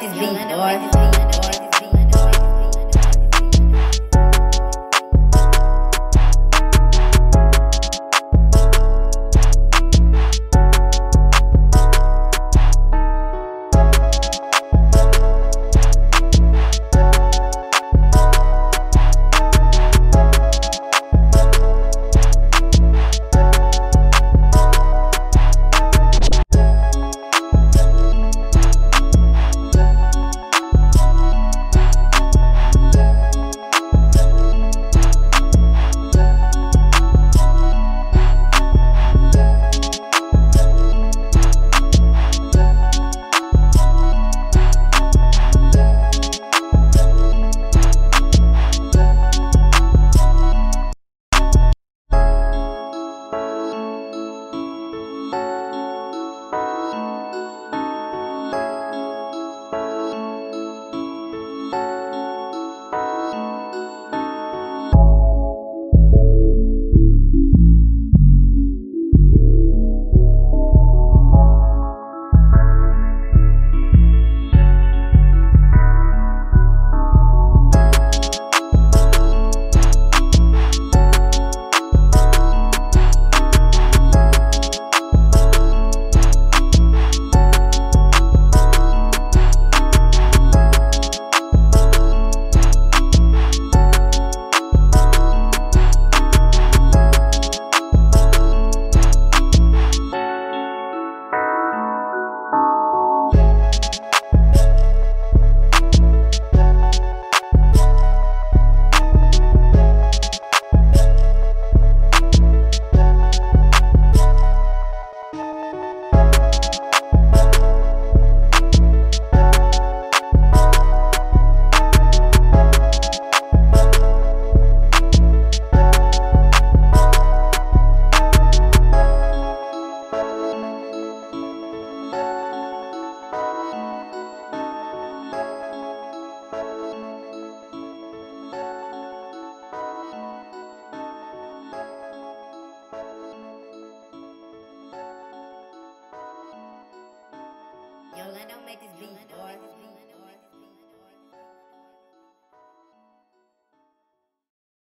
like this beat, boy.